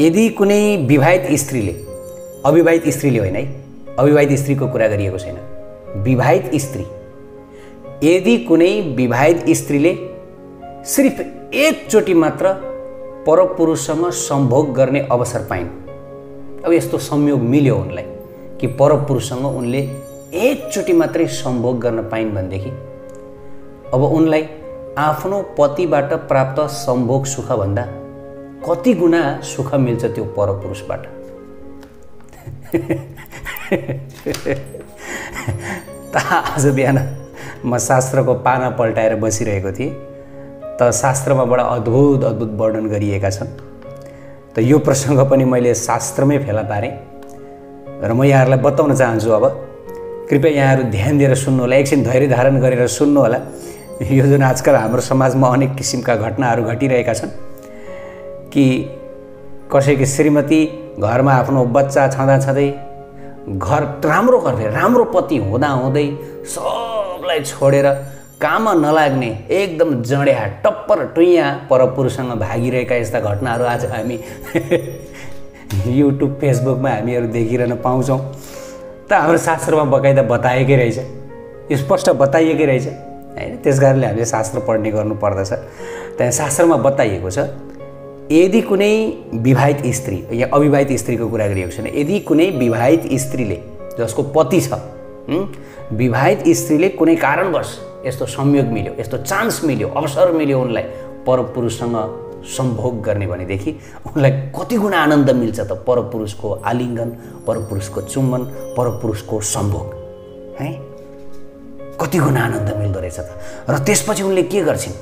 यदि कुनै विवाहित स्त्रीले अविवाहित स्त्रीले होइन है, अविवाहित स्त्रीको कुरा गरिएको छैन, विवाहित स्त्री यदि कुनै विवाहित स्त्रीले सिर्फ एकचोटि मात्र परपुरुषसँग सम्भोग गर्ने अवसर पाइन्। अब यस्तो संयोग मिल्यो उनलाई कि परपुरुषसँग उनले एकचोटि मात्रै सम्भोग गर्न पाइन् भनेदेखि अब उनलाई आफ्नो पतिबाट प्राप्त सम्भोग सुख भन्दा कति गुणा सुख मिल्छ त्यो परपुरुषबाट। आज बिहान म शास्त्रको पाना पल्टाएर बसिरहेको थिएँ, त शास्त्रमा बडा अद्भुत अद्भुत वर्णन गरिएका छन्। त यो प्रसङ्ग पनि मैले शास्त्रमै फेला पारेँ र म यहाँहरूलाई बताउन चाहन्छु। अब कृपया यहाँहरू ध्यान दिएर सुन्नुहोला, एकछिन धैर्य धारण गरेर सुन्नुहोला। यो जुन आजकल हाम्रो समाजमा अनेक किसिमका घटनाहरू घटिरहेका छन् कि कसैको श्रीमती घरमा आफ्नो बच्चा छँदै घर राम्रो गर्ने राम्रो पति हुँदै सबलाई छोडेर काम नलाग्ने एकदम जडेहा टप्पर टुइया परपुरुषसँग भागिरहेका यस्ता घटनाहरू आज हामी युट्युब फेसबुकमा हामीहरू देखिरहन पाउँछौँ। त हाम्रो शास्त्रमा बकाइदा बताएकै रहेछ, स्पष्ट बताइएकै रहेछ हैन। त्यसकारणले हामीले शास्त्र पढ्ने गर्नुपर्दछ। त्यहाँ शास्त्रमा बताइएको छ यदि कुनै विवाहित स्त्री या अविवाहित स्त्रीको कुरा गरिएको छैन, यदि कुनै विवाहित स्त्रीले जसको पति छ, विवाहित स्त्रीले कुनै कारणवश यस्तो संयोग मिल्यो, यस्तो चान्स मिल्यो, अवसर मिल्यो उनलाई परपुरुषसँग सम्भोग गर्ने भनेदेखि उनलाई कति गुणा आनन्द मिल्छ त परपुरुषको आलिङ्गन, परपुरुषको चुम्बन, परपुरुषको सम्भोग है, कति गुणा आनन्द मिल्दो रहेछ त। र त्यसपछि उनले के गर्छिन्,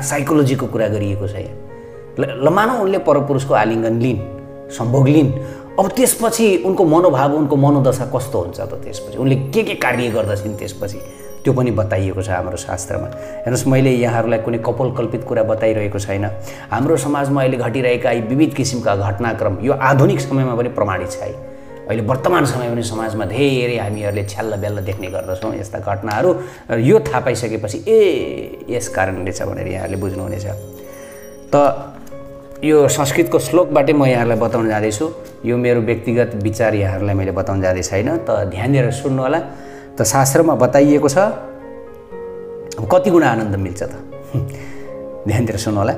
साइकोलोजीको कुरा गरिएको छ यहाँ। लमानो उनले परपुरुषको आलिङ्गन लिन्, सम्भोग लिन्। अब त्यसपछि उनको मनोभाव, उनको मनोदशा कस्तो हुन्छ त, त्यसपछि उनले के कार्य गर्दछन् त्यसपछि, त्यो पनि बताइएको छ हाम्रो शास्त्रमा। हेर्नुहोस्, मैले यहाँहरूलाई कुनै कपोलकल्पित कुरा बताइरहेको छैन। हाम्रो समाजमा अहिले घटिरहेका यी विविध किसिमका घटनाक्रम यो आधुनिक समयमा पनि प्रमाणित छ है। अहिले वर्तमान समयमा पनि समाजमा धेरै हामीहरूले छ्याल्ला बेल्ला देख्ने गर्दछौँ यस्ता घटनाहरू। यो थाहा पाइसकेपछि यस कारणले छ भनेर यहाँहरूले बुझ्नुहुनेछ। त यो संस्कृतको श्लोकबाटै म यहाँहरूलाई बताउन जाँदैछु। यो मेरो व्यक्तिगत विचार यहाँहरूलाई मैले बताउन जाँदै छैन, त ध्यान दिएर सुन्नुहोला। त शास्त्रमा बताइएको छ कति गुणा आनन्द मिल्छ त, ध्यान दिएर सुन्नुहोला।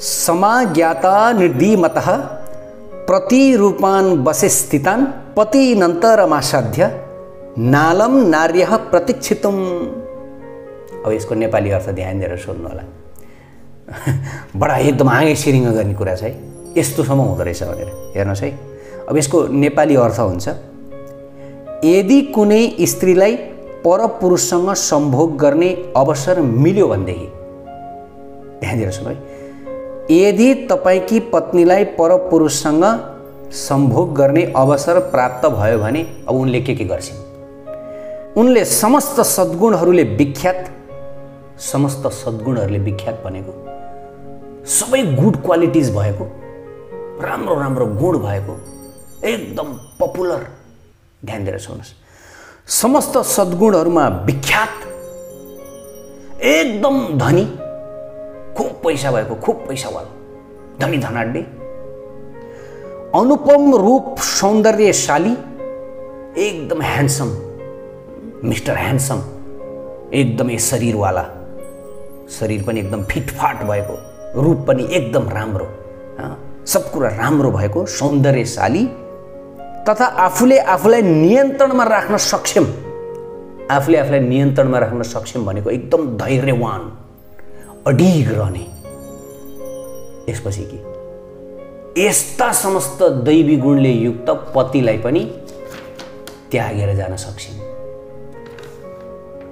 समाज्ञाता निर्दिमतः प्रतिरूपान् वसेस्थितान् पतिनन्तरमासाध्य नालम नार्यः प्रतीक्षितुम्। अब यसको नेपाली अर्थ ध्यान दिएर सुन्नुहोला। बडा एकदम आँगे सिरिङ गर्ने कुरा छ है, यस्तोसम्म हुँदो रहेछ भनेर हेर्नुहोस् है। अब यसको नेपाली अर्थ हुन्छ यदि कुनै स्त्रीलाई परपुरुषसँग सम्भोग गर्ने अवसर मिल्यो भनेदेखि, ध्यान दिएर सुन्नु है, यदि तपाईँकी पत्नीलाई परपुरुषसँग सम्भोग गर्ने अवसर प्राप्त भयो भने अब उनले के गर्छिन्, उनले समस्त सद्गुणहरूले विख्यात, समस्त सद्गुणहरूले विख्यात भनेको सबै गुड क्वालिटिज भएको, राम्रो राम्रो गुण भएको, एकदम पपुलर, ध्यान दिएर सुन्नुहोस्, समस्त सद्गुणहरूमा विख्यात, एकदम धनी, खुब पैसा भएको, खुब पैसावाला, धनी धनाढ्य, अनुपम रूप सौन्दर्यशाली, एकदम ह्यान्डसम, मिस्टर ह्यान्डसम, एकदमै शरीरवाला, शरीर पनि एकदम फिटफाट भएको, रूप पनि एकदम राम्रो, सब कुरा राम्रो भएको, सौन्दर्यशाली तथा आफूले आफूलाई नियन्त्रणमा राख्न सक्षम, आफूले आफूलाई नियन्त्रणमा राख्न सक्षम भनेको एकदम धैर्यवान, अडिग रहने। यसपछि के यस्ता समस्त दैवी गुणले युक्त पतिलाई पनि त्यागेर जान सक्छिन्।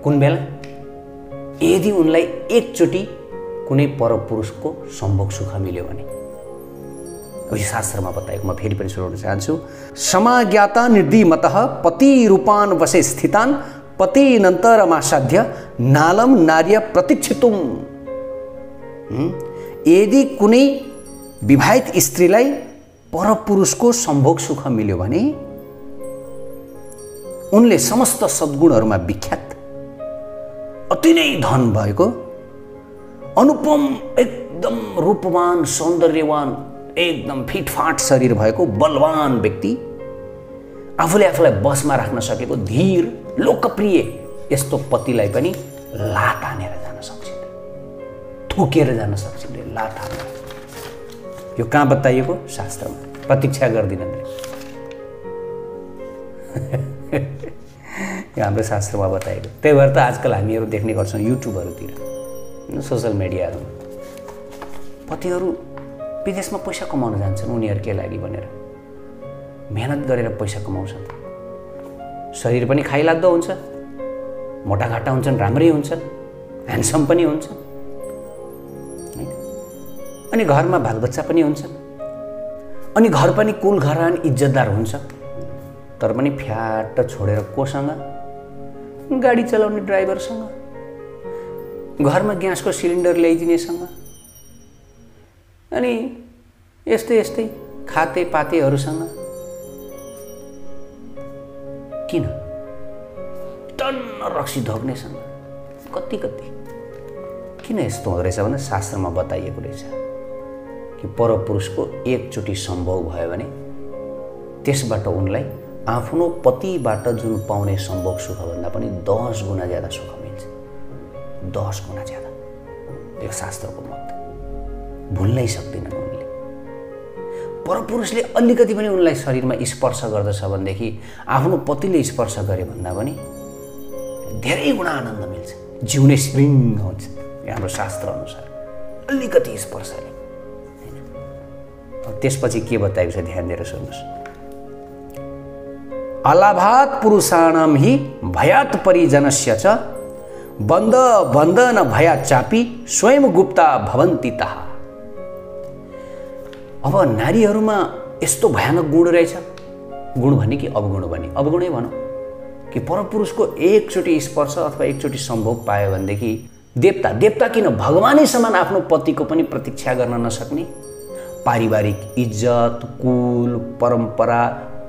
कुन बेला, यदि उनलाई एकचोटि कुनै परपुरुषको सम्भोग सुख मिल्यो भने। अब यो शास्त्रमा बताएको म फेरि पनि सुनाउन चाहन्छु। समाज्ञाता निर्दिमतः पतिरूपान् वसेस्थितान् पतिनन्तरमासाध्य नालम नार्य प्रतीक्षितुम्। यदि कुनै विवाहित स्त्रीलाई परपुरुषको सम्भोग सुख मिल्यो भने उनले समस्त सद्गुणहरूमा विख्यात, अति नै धन भएको, अनुपम, एकदम रूपवान, सौन्दर्यवान, एकदम फिटफाट शरीर भएको बलवान व्यक्ति, आफूले आफूलाई बसमा राख्न सकेको धीर लोकप्रिय यस्तो पतिलाई पनि लात हानेर जान सक्छिन्, ठोकेर जान सक्छिन्, लात हानेर। यो कहाँ बताइएको? शास्त्रमा। प्रतीक्षा गर्दिनन् यो हाम्रो शास्त्रमा बताएको। त्यही भएर त आजकल हामीहरू देख्ने गर्छौँ युट्युबहरूतिर, सोसल मिडियाहरूमा पतिहरू विदेशमा पैसा कमाउन जान्छन्, उनीहरूकै लागि भनेर मेहनत गरेर पैसा कमाउँछन्, शरीर पनि खाइलाग्दो हुन्छ, मोटाघाटा हुन्छन्, राम्रै हुन्छन्, ह्यान्डसम पनि हुन्छन्, अनि घरमा बालबच्चा पनि हुन्छन्, अनि घर पनि कुल घरान इज्जतदार हुन्छ। तर पनि फ्याट छोडेर कोसँग? गाडी चलाउने ड्राइभरसँग, घरमा ग्यासको सिलिन्डर ल्याइदिनेसँग, अनि यस्तै यस्तै खाते पातेहरूसँग। किन? टन्न रक्सी धोक्नेसँग, कति कति। किन यस्तो हुँदो रहेछ भने शास्त्रमा बताइएको रहेछ कि परपुरुषको एकचोटि सम्भोग भयो भने त्यसबाट उनलाई आफ्नो पतिबाट जुन पाउने सम्भोग सुखभन्दा पनि 10 गुणा ज्यादा सुख मिल्छ, 10 गुणा ज्यादा। यो शास्त्रको मत भुल्नै सक्दैन उनले। परपुरुषले अलिकति पनि उनलाई शरीरमा स्पर्श गर्दछ भनेदेखि आफ्नो पतिले स्पर्श गरे भन्दा पनि धेरै गुणा आनन्द मिल्छ, जिउने श्रृङ्ग हुन्छ। यो हाम्रो शास्त्र अनुसार अलिकति स्पर्शले हैन। अब त्यसपछि के बताएको छ ध्यान दिएर सुन्नुस्। अलाभात पुरुषाणाम हि भयात परिजनस्य च बन्ध बन्धन भया चापी स्वयं गुप्ता भवन्ति तहा। अब नारीहरूमा यस्तो भयानक गुण रहेछ, गुण भने कि अवगुण भने, अवगुणै भनौँ, कि परपुरुषको एकचोटि स्पर्श अथवा एकचोटि सम्भोग पायो भनेदेखि देवता, देवता किन, भगवानै समान आफ्नो पतिको पनि प्रतीक्षा गर्न नसक्ने, पारिवारिक इज्जत, कुल परम्परा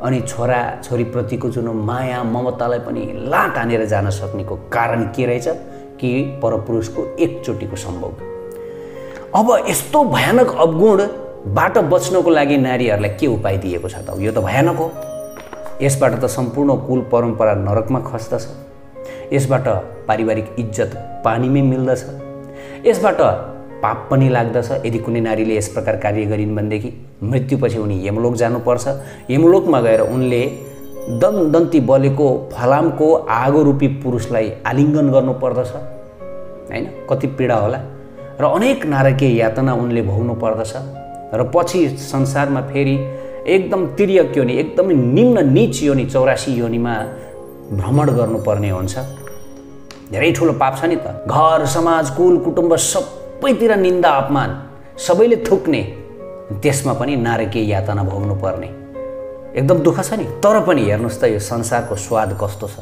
अनि छोरा छोरीप्रतिको जुन माया ममतालाई पनि लात हानेर जान सक्नेको कारण के रहेछ कि परपुरुषको एकचोटिको सम्भोग। अब यस्तो भयानक अवगुण बाट बच्नको लागि नारीहरूलाई के उपाय दिएको छ त? यो त भयानक हो, यसबाट त सम्पूर्ण कुल परम्परा नरकमा खस्दछ, यसबाट पारिवारिक इज्जत पानीमै मिल्दछ, यसबाट पाप पनि लाग्दछ। यदि कुनै नारीले यस प्रकार कार्य गरिन् भनेदेखि मृत्युपछि उनी यमलोक जानुपर्छ। यमलोकमा गएर उनले दन्तदन्ती बलेको फलामको आगो रूपी पुरुषलाई आलिङ्गन गर्नुपर्दछ, होइन? कति पीडा होला र अनेक नारकीय यातना उनले भोग्नु पर्दछ। र पछि संसारमा फेरि एकदम तिर्यक योनि, एकदम निम्न नीच योनि, 84 योनिमा भ्रमण गर्नुपर्ने हुन्छ। धेरै ठुलो पाप छ नि त। घर समाज कुल कुटुम्ब सबैतिर निन्दा अपमान, सबैले थुक्ने, त्यसमा पनि नारकीय यातना भोग्नुपर्ने एकदम दुःख छ नि। तर पनि हेर्नुहोस् त यो संसारको स्वाद कस्तो छ,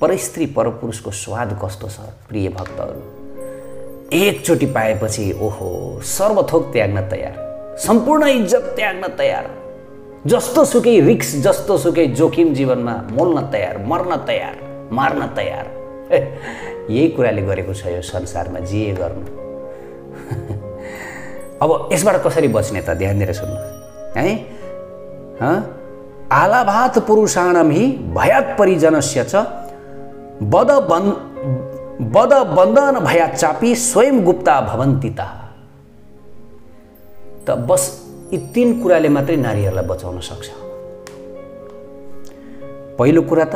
परस्त्री परपुरुषको स्वाद कस्तो छ प्रिय भक्तहरू। एकचोटि पाएपछि ओहो, सर्वथोक त्याग्न तयार, सम्पूर्ण इज्जत त्याग्न तयार, जस्तो सुकै रिक्स, जस्तो सुकै जोखिम जीवनमा मोल्न तयार, मर्न तयार, मार्न तयार। यही कुराले गरेको छ यो संसारमा जे गर्नु। अब यसबाट कसरी बच्ने त? ध्यान दिएर सुन्नु है। आलाभात पुरुषाणाम हि भयात परिजनस्य च बद बन्धन भया चापी स्वयं गुप्ता भवन्ति तः। त बस यी 3 कुराले मात्रै नारीहरूलाई बचाउन सक्छ। पहिलो कुरा त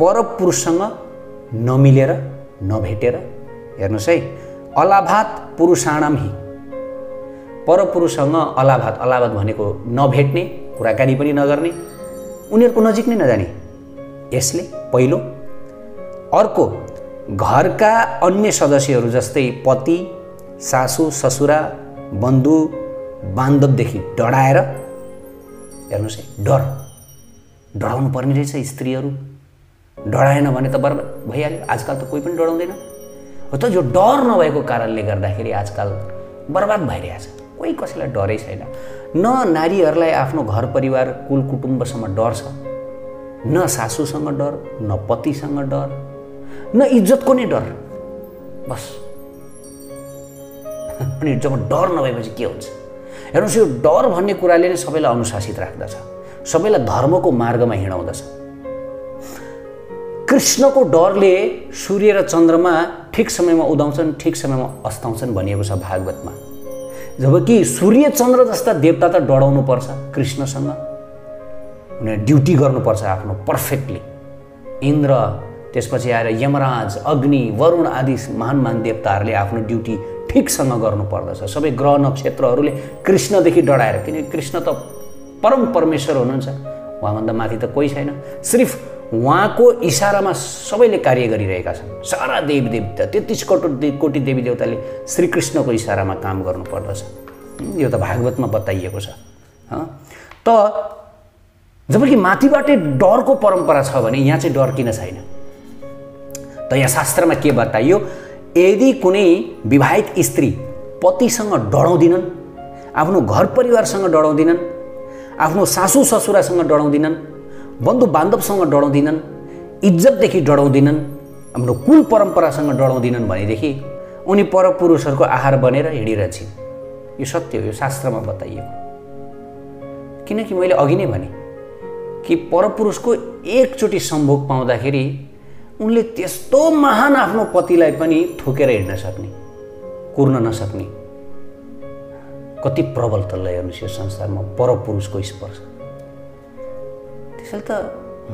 परपुरुषसँग नमिलेर, नभेटेर। हेर्नुहोस् है, अलाभात पुरुषाणाम हि, परपुरुषसँग अलाभात, अलाभात भनेको नभेट्ने, कुराकानी पनि नगर्ने, उनीहरूको नजिक नै नजाने, यसले पहिलो। अर्को, घरका अन्य सदस्यहरू जस्तै पति, सासू ससुरा, बन्धु बान्धवदेखि डराएर। हेर्नुहोस् है, डराउनु पर्ने रहेछ स्त्रीहरू, डराएन भने त बर्बाद भइहाल्यो। आजकल त कोही पनि डराउँदैन हो त। जो डर नभएको कारणले गर्दाखेरि आजकल बर्बाद भइरहेछ, कोही कसैलाई डरै छैन। न नारीहरूलाई आफ्नो घर परिवार कुल कुटुम्बसँग डर छ, न सासूसँग डर, न पतिसँग डर, न इज्जतको नै डर। बस अनि जब डर नभएपछि के हुन्छ? हेर्नुस् यो डर भन्ने कुराले नै सबैलाई अनुशासित राख्दछ, सबैलाई धर्मको मार्गमा हिँडाउँदछ। कृष्णको डरले सूर्य र चन्द्रमा ठिक समयमा उदाउँछन्, ठिक समयमा अस्ताउँछन् भनिएको छ भागवतमा। जबकि सूर्य चन्द्र जस्ता देवता त डराउनु पर्छ, कृष्णसँग उनीहरू ड्युटी गर्नुपर्छ आफ्नो पर्फेक्टली। इन्द्र, त्यसपछि आएर यमराज, अग्नि, वरुण आदि महान महान देवताहरूले आफ्नो ड्युटी ठिकसँग गर्नुपर्दछ। सबै ग्रह नक्षत्रहरूले कृष्णदेखि डराएर, किनकि कृष्ण त परम परमेश्वर हुनुहुन्छ, उहाँभन्दा माथि त कोही छैन। सिर्फ उहाँको इशारामा सबैले कार्य गरिरहेका छन्। सारा देवी देवता 33 कोटी देवी देवताले श्रीकृष्णको इशारामा काम गर्नुपर्दछ, यो त भागवतमा बताइएको छ। त जबकि माथिबाट डरको परम्परा छ भने यहाँ चाहिँ डर किन छैन? त यहाँ शास्त्रमा के बताइयो? यदि कुनै विवाहित स्त्री पतिसँग डराउँदिनन्, आफ्नो घर परिवारसँग डराउँदिनन्, आफ्नो सासू ससुरासँग डराउँदिनन्, बन्धु बान्धवसँग डराउँदिनन्, इज्जतदेखि डराउँदिनन्, हाम्रो कुल परम्परासँग डराउँदिनन् भनेदेखि उनी परपुरुषहरूको आहार बनेर हिँडिरहेछन्। यो सत्य हो, यो शास्त्रमा बताइएको। किनकि मैले अघि नै भने कि परपुरुषको एकचोटि सम्भोग पाउँदाखेरि उनले त्यस्तो महान आफ्नो पतिलाई पनि ठोकेर हिँड्न सक्ने, कुर्न नसक्ने। कति प्रबल तल्लै हेर्नुहोस् यो संसारमा परपुरुषको स्पर्श। त्यसैले त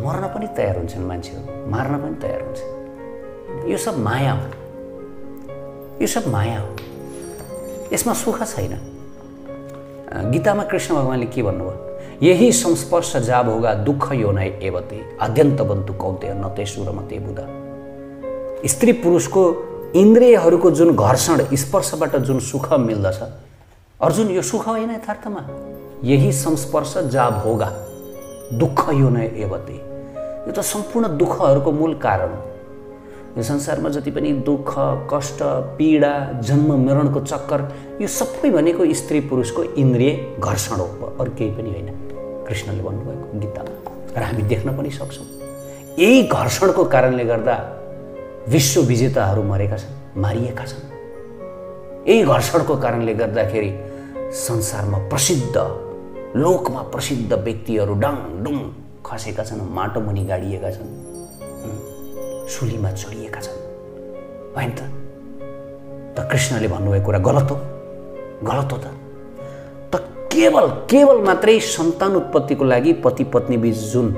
मर्न पनि तयार हुन्छन् मान्छेहरू, मार्न पनि तयार हुन्छन्। यो सब माया हो, यो सब माया हो, यसमा सुख छैन। गीतामा कृष्ण भगवानले के भन्नुभयो? यही संस्पर्श जाब होगा दुःख योनय एवते आद्यन्त बन्तु कौते नते सुरमते बुधा। स्त्री पुरुषको इन्द्रियहरूको जुन घर्षण, स्पर्शबाट जुन सुख मिल्दछ, अर्जुन यो सुख होइन यथार्थमा। यही संस्पर्श जाब होगा दुःख योनय एवते, यो त सम्पूर्ण दुःखहरूको मूल कारण हो। यो संसारमा जति पनि दुःख, कष्ट, पीडा, जन्म मरणको चक्कर, यो सबै भनेको स्त्री पुरुषको इन्द्रिय घर्षण हो, अरू केही पनि होइन। कृष्णले भन्नुभएको गीतामा, र हामी देख्न पनि सक्छौँ। यही घर्षणको कारणले गर्दा विश्व विजेताहरू मरेका छन्, मारिएका छन्। यही घर्षणको कारणले गर्दाखेरि संसारमा प्रसिद्ध, लोकमा प्रसिद्ध व्यक्तिहरू डाङडुङ खसेका छन्, माटो मुनि गाडिएका छन्, सुलीमा चढिएका छन्, होइन त? त कृष्णले भन्नुभएको कुरा गलत हो, गलत हो। केवल मात्रै सन्तान उत्पत्तिको लागि पति पत्नी बीच जुन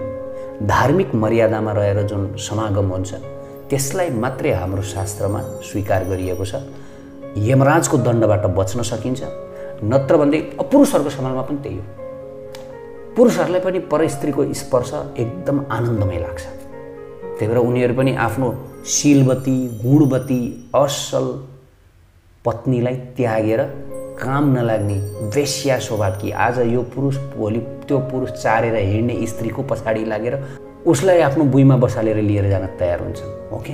धार्मिक मर्यादामा रहेर जुन समागम हुन्छ त्यसलाई मात्रै हाम्रो शास्त्रमा स्वीकार गरिएको छ। यमराजको दण्डबाट बच्न सकिन्छ, नत्र भन्दै पुरुषहरूको समाजमा पनि त्यही हो। पुरुषहरूलाई पनि पर स्त्रीको स्पर्श एकदम आनन्दमय लाग्छ, त्यही भएर उनीहरू पनि आफ्नो शीलवती, गुणवती, असल पत्नीलाई त्यागेर काम नलाग्ने, वेश्या स्वभावकी, आज यो पुरुष भोलि त्यो पुरुष चारेर हिँड्ने स्त्रीको पछाडि लागेर उसलाई आफ्नो बुइमा बसालेर लिएर जान तयार हुन्छन्। हो कि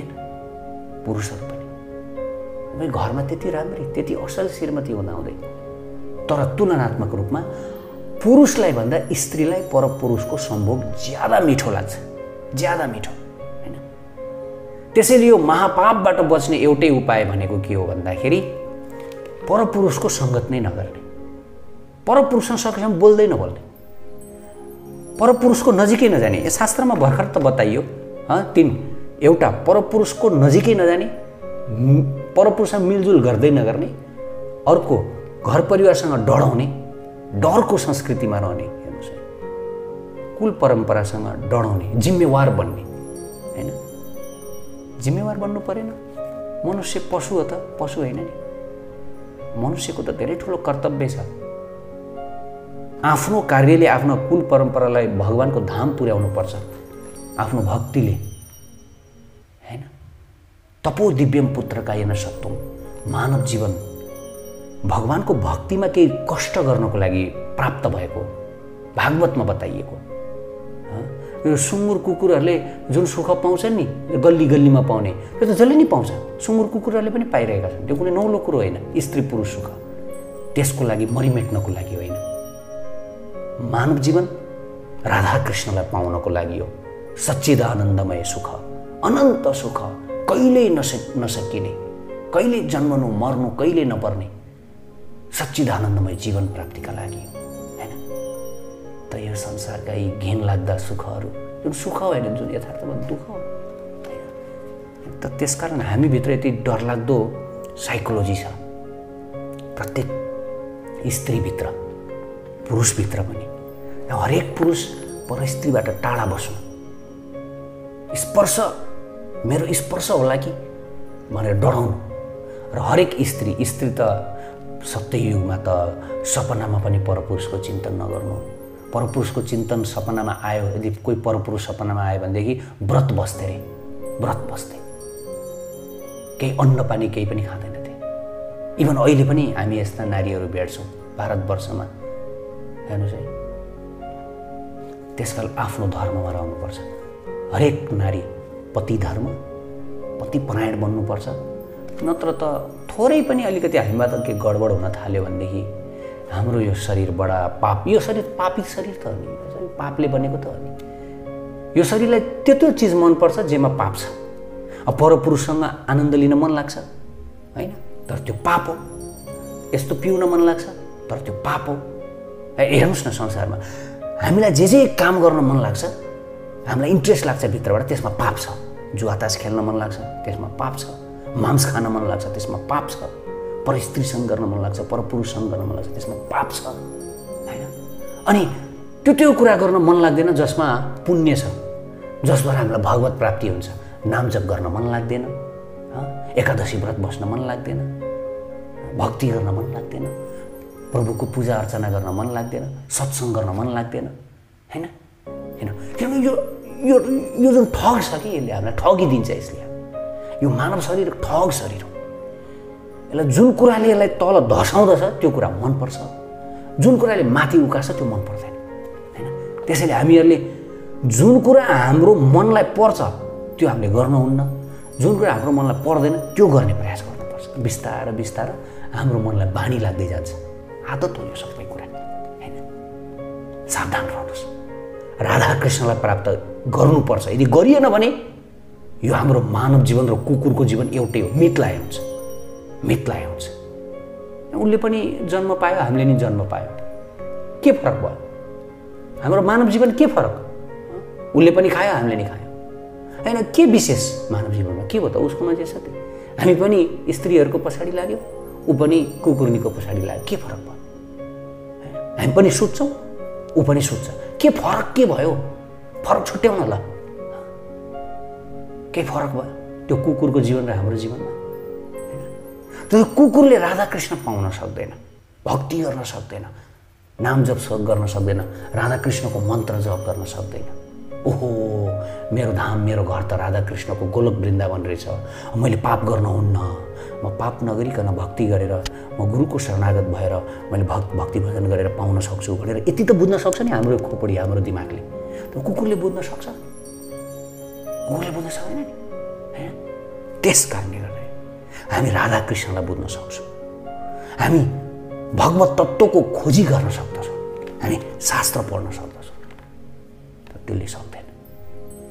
पुरुषहरू पनि घरमा त्यति राम्री, त्यति असल श्रीमती हुँदाहुँदै तर तुलनात्मक रूपमा पुरुषलाई भन्दा स्त्रीलाई परपुरुषको सम्भोग ज्यादा मिठो लाग्छ, ज्यादा मिठो, होइन? त्यसैले यो महापापबाट बच्ने एउटै उपाय भनेको के हो भन्दाखेरि परपुरुषको सङ्गत नै नगर्ने, परपुरुषसँग सकेसम्म बोल्दै नबोल्ने, परपुरुषको नजिकै नजाने। यो शास्त्रमा भर्खर त बताइयो। तीन, एउटा परपुरुषको नजिकै नजाने, परपुरुषसँग मिलजुल गर्दै नगर्ने, अर्को घर परिवारसँग डराउने, डरको संस्कृतिमा रहने, हेर्नुहोस् कुल परम्परासँग डराउने, जिम्मेवार बन्ने, होइन? जिम्मेवार बन्नु परेन, मनुष्य पशु हो त, पशु होइन नि। मनुष्यको त धेरै ठुलो कर्तव्य छ आफ्नो कार्यले आफ्नो कुल परम्परालाई भगवानको धाम पुर्याउनु पर्छ आफ्नो भक्तिले, हैन? तपो दिव्यम पुत्रकायन सत्वम। मानव जीवन भगवानको भक्तिमा केही कष्ट गर्नको लागि प्राप्त भएको भागवतमा बताइएको। यो सुँगुर कुकुरहरूले जुन सुख पाउँछन् नि, गल्ली गल्लीमा पाउने, त्यो त जसले नि पाउँछ, सुँगुर कुकुरहरूले पनि पाइरहेका छन्। त्यो कुनै नौलो कुरो होइन, स्त्री पुरुष सुख त्यसको लागि मरिमेट्नको लागि होइन, मानव जीवन राधा कृष्णलाई पाउनको लागि हो। सच्चिदानन्दमय सुख, अनन्त सुख, कहिल्यै नसकिने, कहिल्यै जन्मनु मर्नु कहिल्यै नपर्ने, सच्चिदानन्दमय जीवन प्राप्तिका लागि हैन त यो संसारका यी घिन लाग्दा सुखहरू जुन सुख होइन जुन यथार्थमा दुःख हो त त्यसकारण हामी भित्र यति डरलाग्दो साइकोलोजी छ प्रत्येक स्त्री भित्र पुरुष भित्र पनि हरेक पुरुष पर स्त्रीबाट टाढा बस्नु स्पर्श मेरो स्पर्श होला कि भनेर डराउनु र हरेक स्त्री स्त्री त सत्ययुगमा त सपनामा पनि परपुरुषको चिन्तन नगर्नु परपुरुषको चिन्तन सपनामा आयो यदि कोही परपुरुष सपनामा आयो भनेदेखि व्रत बस्थे केही अन्न पानी केही पनि खाँदैनथे। इभन अहिले पनि हामी यस्ता नारीहरू भेट्छौँ भारतवर्षमा हेर्नुस् है। त्यसकारण आफ्नो धर्ममा रहनुपर्छ हरेक नारी पति धर्म पतिपरायण बन्नुपर्छ नत्र त थोरै पनि अलिकति हामीबाट के गडबड हुन थाल्यो भनेदेखि हाम्रो यो शरीर बडा पाप यो शरीर पापी शरीर त हो नि पापले बनेको त हो नि यो शरीरलाई त्यत्रो चिज मनपर्छ जेमा पाप छ अब परपुरुषसँग आनन्द लिन मन लाग्छ हैन तर त्यो पाप हो यस्तो पिउन मन लाग्छ तर त्यो पाप हो। हेर्नुस् न संसारमा हामीलाई जे जे काम गर्न मन लाग्छ हामीलाई इन्ट्रेस्ट लाग्छ भित्रबाट त्यसमा पाप छ जुवातास खेल्न मन लाग्छ त्यसमा पाप छ मांस खान मन लाग्छ त्यसमा पाप छ पर स्त्रीसँग गर्न मन लाग्छ परपुरुषसँग गर्न मन लाग्छ त्यसमा पाप छ हैन। अनि त्यो कुरा गर्न मन लाग्दैन जसमा पुण्य छ जसबाट हामीलाई भगवत प्राप्ति हुन्छ नाम जप गर्न मन लाग्दैन एकादशी व्रत बस्न मन लाग्दैन भक्ति गर्न मन लाग्दैन प्रभुको पूजा अर्चना गर्न मन लाग्दैन सत्संग गर्न मन लाग्दैन हैन हैन किनभने यो जुन ठग छ कि यसले हामीलाई ठगिदिन्छ। यसले यो मानव शरीर ठग शरीर हो यसलाई जुन कुराले यसलाई तल धसाउँदछ त्यो कुरा मनपर्छ जुन कुराले माथि उकाछ त्यो मन पर्दैन हैन। त्यसैले हामीहरूले जुन कुरा हाम्रो मनलाई पर्छ त्यो हामीले गर्नुहुन्न जुन कुरा हाम्रो मनलाई पर्दैन त्यो गर्ने प्रयास गर्नुपर्छ बिस्तारै बिस्तारै हाम्रो मनलाई बानी लाग्दै जान्छ आदत हो यो सबै कुरा हैन। सावधान रहनुहोस् राधा कृष्णलाई प्राप्त गर्नुपर्छ यदि गरिएन भने यो हाम्रो मानव जीवन र कुकुरको जीवन एउटै हो मितलाय हुन्छ उनले पनि जन्म पायो हामीले नि जन्म पायो के फरक भयो हाम्रो मानव जीवन के फरक उनले पनि खायो हामीले नि खायो हैन के विशेष मानव जीवनमा के हो त उसकोमा जे छ त्यो हामी पनि स्त्रीहरूको पछाडी लाग्यो ऊ पनि कुकुरनीको पछाडी लाग्यो के फरक भयो हामी पनि सुत्छौँ ऊ पनि सुत्छ के फरक के भयो फरक छुट्याउन ल के फरक भयो त्यो कुकुरको जीवन र हाम्रो जीवनमा हैन। त्यो कुकुरले राधा कृष्ण पाउन सक्दैन भक्ति गर्न सक्दैन नाम जप गर्न सक्दैन राधा कृष्णको मन्त्र जप गर्न सक्दैन ओहो मेरो धाम मेरो घर त राधा कृष्णको गोलक वृन्दावन रहेछ मैले पाप गर्न हुन्न म पाप नगरिकन भक्ति गरेर म गुरुको शरणागत भएर मैले भक्ति भजन गरेर पाउन सक्छु भनेर यति त बुझ्न सक्छ नि हाम्रो खोपडी हाम्रो दिमागले त कुकुरले बुझ्न सक्छ कुकुरले बुझ्न सक्दैन नि हैन। त्यस कारणले गर्दा हामी राधा कृष्णलाई बुझ्न सक्छौँ हामी भगवत तत्त्वको खोजी गर्न सक्दछौँ हामी शास्त्र पढ्न सक्दछौँ तर त्यसले सक्दैन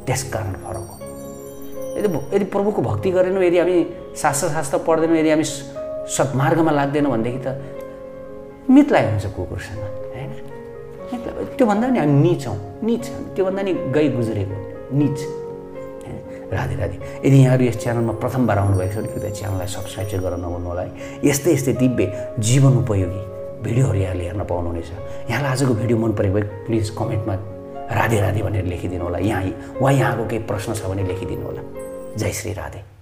त्यस कारण फरक हो। यदि प्रभुको भक्ति गरेनौँ यदि हामी शास्त्र पढ्दैनौँ यदि हामी सद्मार्गमा लाग्दैनौँ भनेदेखि त मितलाय हुन्छ कुकुरसँग हैन। त्योभन्दा नि हामी नीच त्योभन्दा नि गई गुजरेको नीच हैन। राधे राधे यदि यहाँहरू यस च्यानलमा प्रथमबार आउनुभएको छ भने कृपया च्यानललाई सब्सक्राइब चाहिँ गर्न नभुल्नु होला है। यस्तै यस्तै दिव्य जीवन उपयोगी भिडियोहरू यहाँले हेर्न पाउनुहुनेछ। यहाँलाई आजको भिडियो मन परेको भए प्लिज कमेन्टमा राधे राधे भनेर लेखिदिनु होला यहाँ वा यहाँको केही प्रश्न छ भने लेखिदिनु होला। जय श्री राधे।